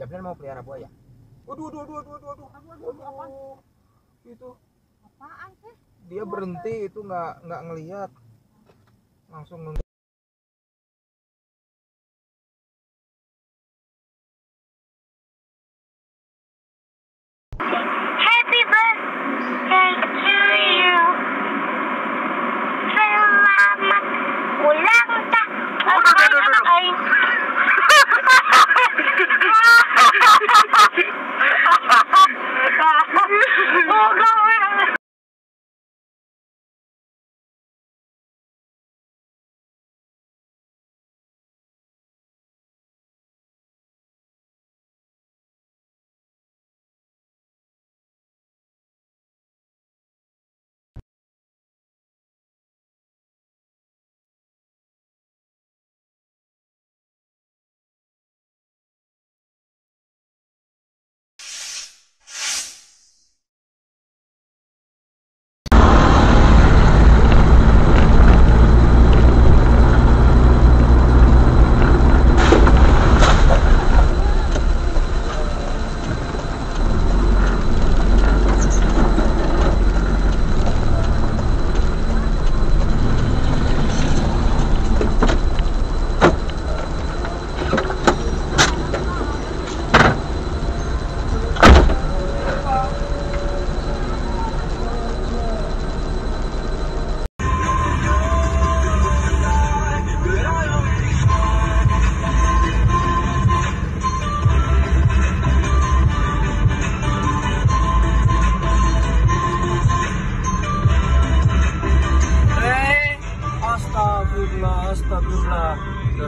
Jablan mau pelihara buaya. Waduh. Apaan? Itu. Apaan sih? Dia berhenti itu nggak ngelihat. Langsung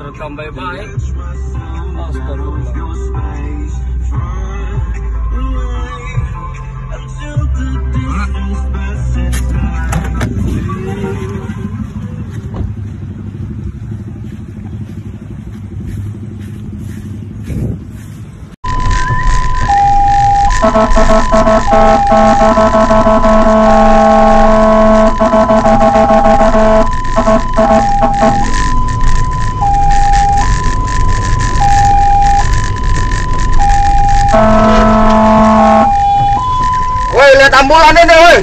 Terekam baik-baik. Astagfirullah. Woi, lihat ambulan ini, woi.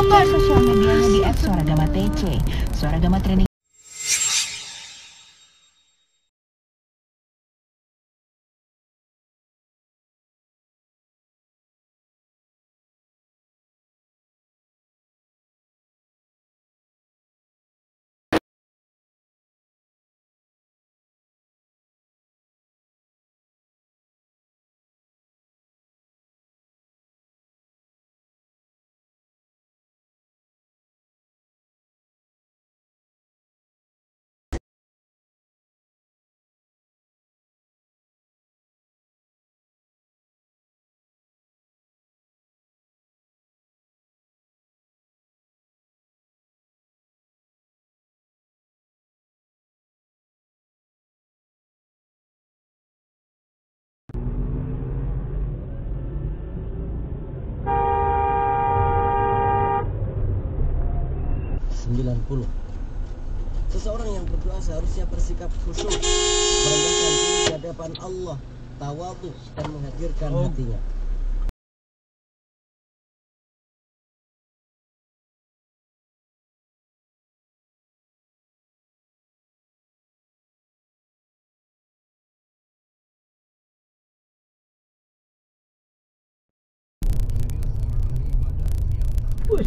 Sosial medianya di app Suara Gama TC, Suara Gama Training. Seseorang yang berdoa seharusnya bersikap khusyuk, merendahkan diri di hadapan Allah, tawadhu dan menghadirkan hatinya. Enggak.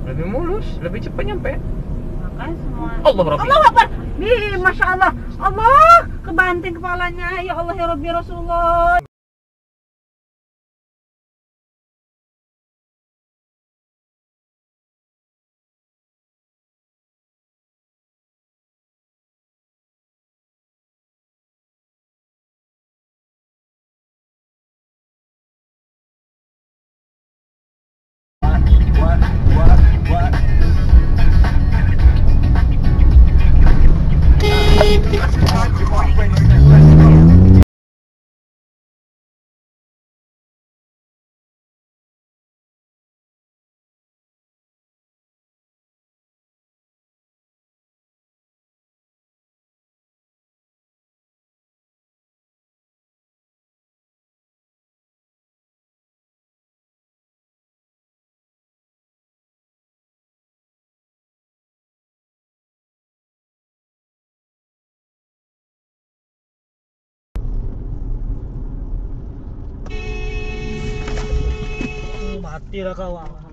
Lebih mulus, lebih cepat nyampe. Makan semua. Allah Akbar. Nih, Masya Allah. Allah, kebanting kepalanya. Ya Allah, ya Rabbi Rasulullah. Matilah kau.